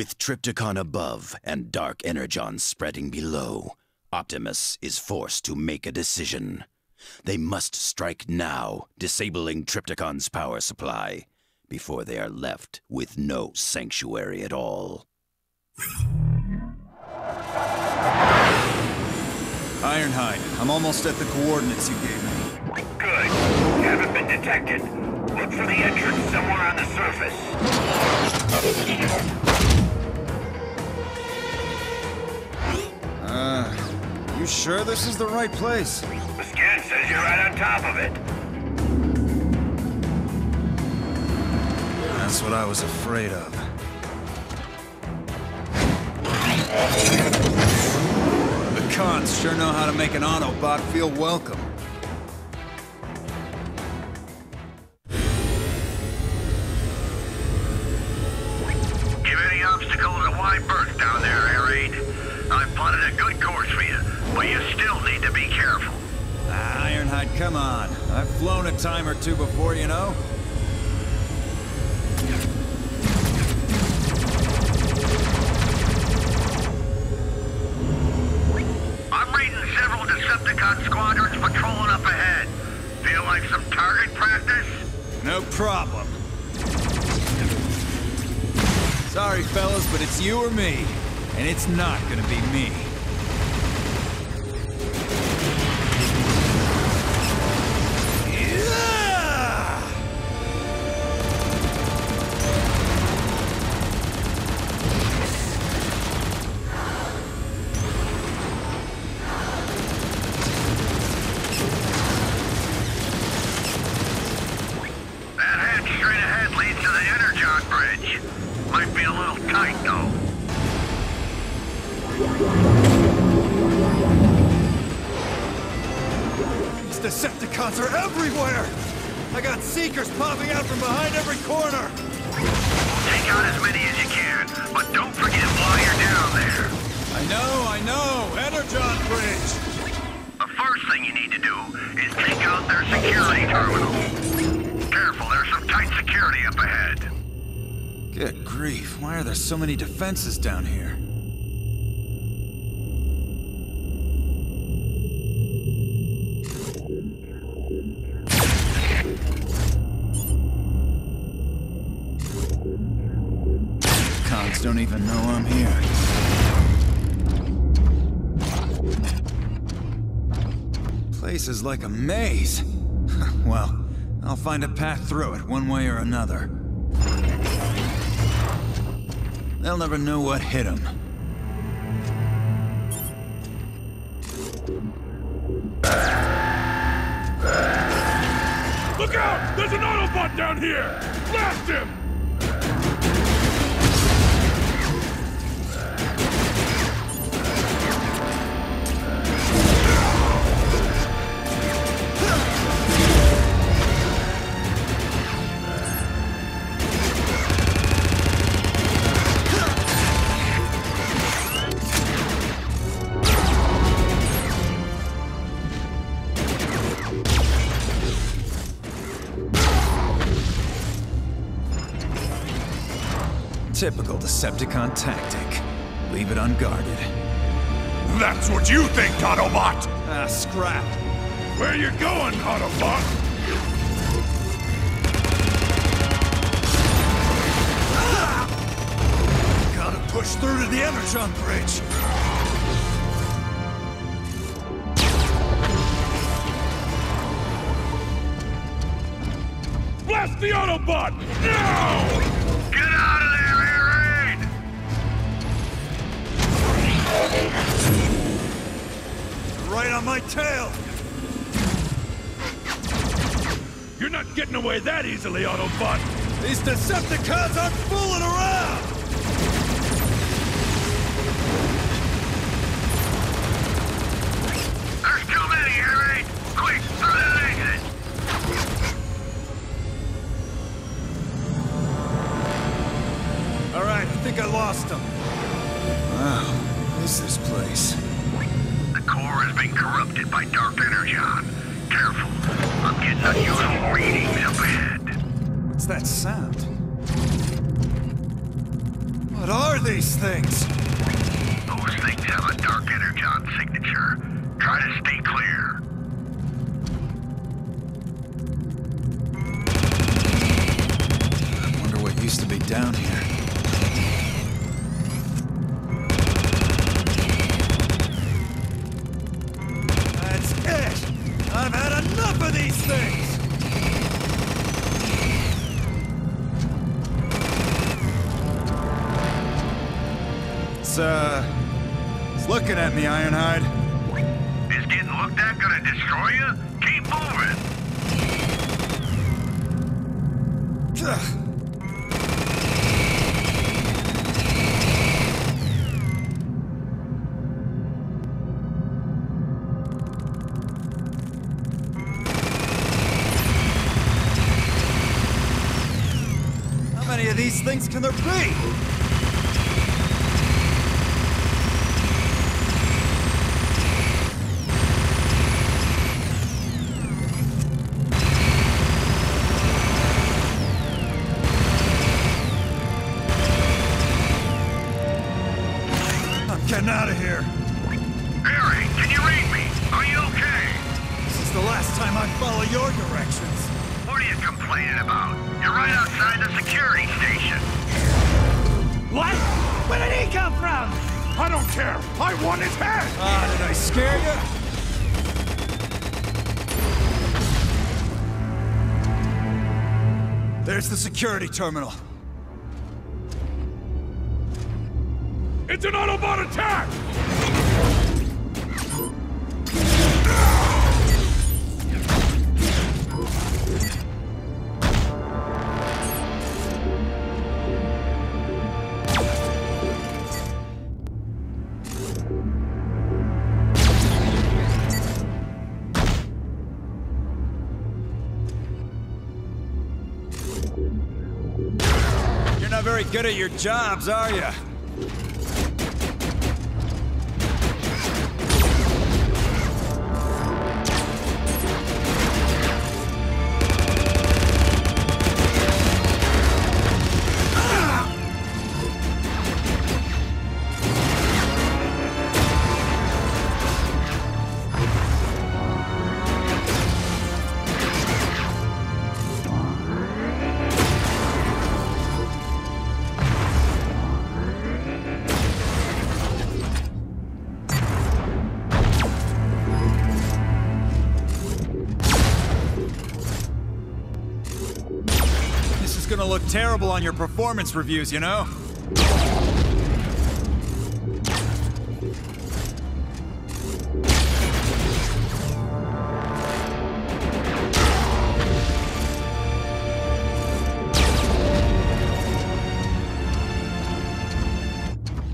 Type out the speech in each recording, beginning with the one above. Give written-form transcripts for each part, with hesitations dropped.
With Trypticon above and dark energon spreading below, Optimus is forced to make a decision. They must strike now, disabling Trypticon's power supply, before they are left with no sanctuary at all. Ironhide, I'm almost at the coordinates you gave me. Good. Haven't been detected. Look for the entrance somewhere on the surface. You sure this is the right place? The scan says you're right on top of it. That's what I was afraid of. The cons sure know how to make an Autobot feel welcome. Give any obstacles a wide berth down there, Air Raid. I've plotted a good course for you, but you still need to be careful. Ah, Ironhide, come on. I've flown a time or two before, you know. Decepticon squadrons patrolling up ahead. Feel like some target practice? No problem. Sorry, fellas, but it's you or me. And it's not gonna be me. These Decepticons are everywhere! I got Seekers popping out from behind every corner! Take out as many as you can, but don't forget while you're down there. I know! Energon Bridge! The first thing you need to do is take out their security terminal. Careful, there's some tight security up ahead. Good grief, why are there so many defenses down here? Don't even know I'm here. Place is like a maze. Well, I'll find a path through it one way or another. They'll never know what hit them. Look out! There's an Autobot down here! Blast him! Typical Decepticon tactic. Leave it unguarded. That's what you think, Autobot! Ah, scrap. Where you going, Autobot? Gotta push through to the Energon Bridge. Blast the Autobot! Now! Get out of there! Right on my tail! You're not getting away that easily, Autobot! These Decepticons aren't fooling around! There's too many, Air Raid! Quick, through that exit! Alright, I think I lost them. Wow. This place. The core has been corrupted by dark energon. Careful. I'm getting unusual readings up ahead. What's that sound? What are these things? Those things have a dark energon signature. Try to stay clear. I wonder what used to be down here. That's it! I've had enough of these things! It's looking at me, Ironhide. Is getting looked at gonna destroy you? Keep moving. How many of these things can there be? Getting out of here. Barry, can you read me? Are you okay? This is the last time I follow your directions. What are you complaining about? You're right outside the security station. What? Where did he come from? I don't care. I want his head. Did I scare you? There's the security terminal. It's an Autobot attack! You're not very good at your jobs, are you? Gonna look terrible on your performance reviews, you know?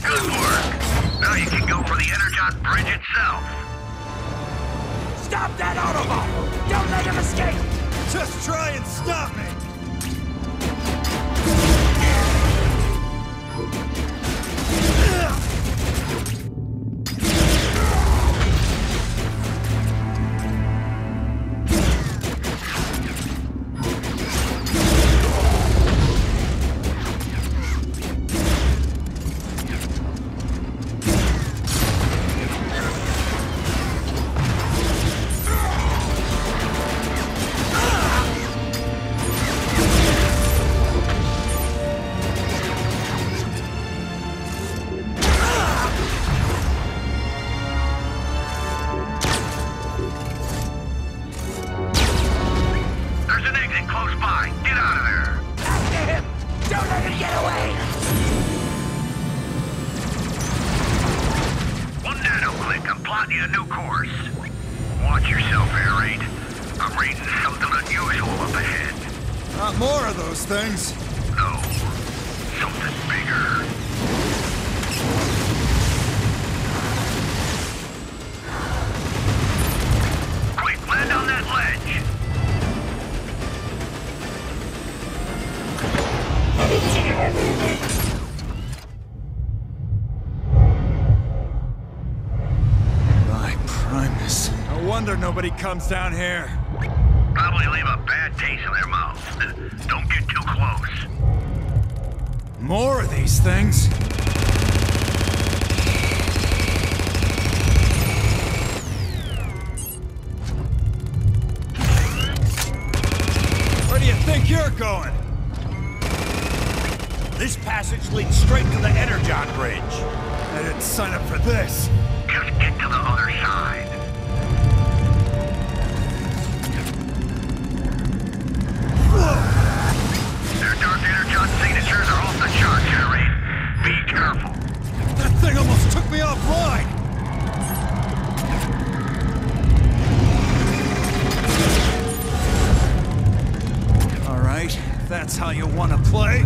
Good work! Now you can go for the Energon Bridge itself! Stop that Autobot! Don't let him escape! Just try and stop me! A new course. Watch yourself, Air Raid. I'm reading something unusual up ahead. Not more of those things. No. Something bigger. Quick, land on that ledge. No wonder nobody comes down here. Probably leave a bad taste in their mouth. Don't get too close. More of these things? Where do you think you're going? This passage leads straight to the Energon Bridge. I didn't sign up for this. Just get to the other side. Whoa. Their dark energon signatures are off the charts, Air Raid. Be careful. That thing almost took me offline. All right, if that's how you want to play.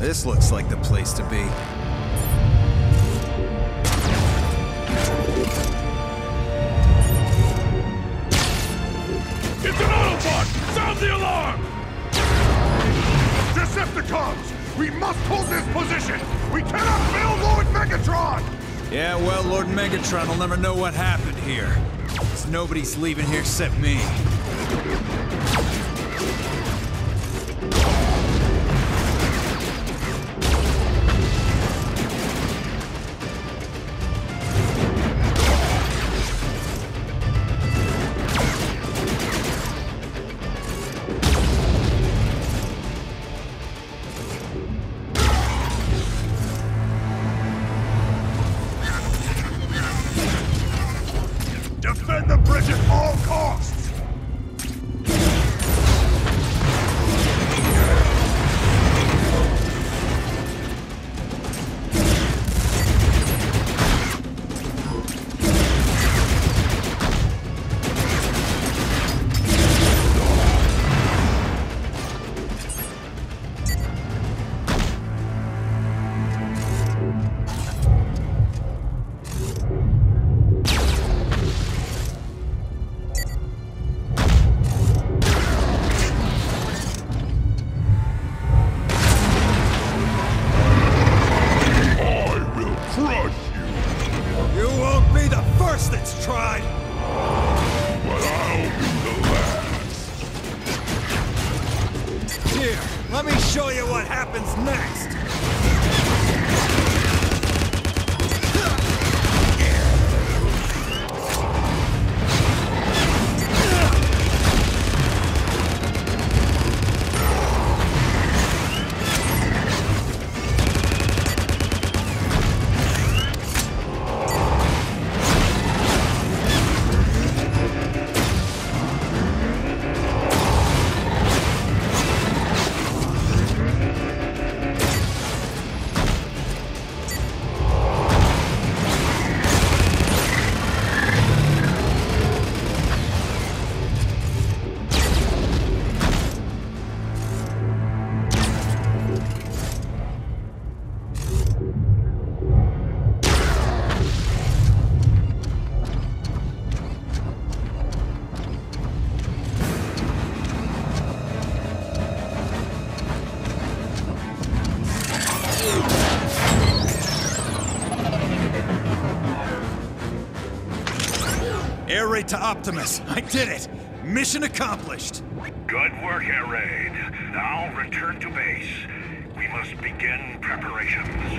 This looks like the place to be. It's an Autobot! Sound the alarm! Decepticons! We must hold this position! We cannot fail Lord Megatron! Yeah, well, Lord Megatron will never know what happened here. 'Cause nobody's leaving here except me. Raid to Optimus. I did it! Mission accomplished! Good work, Air Raid. Now return to base. We must begin preparations.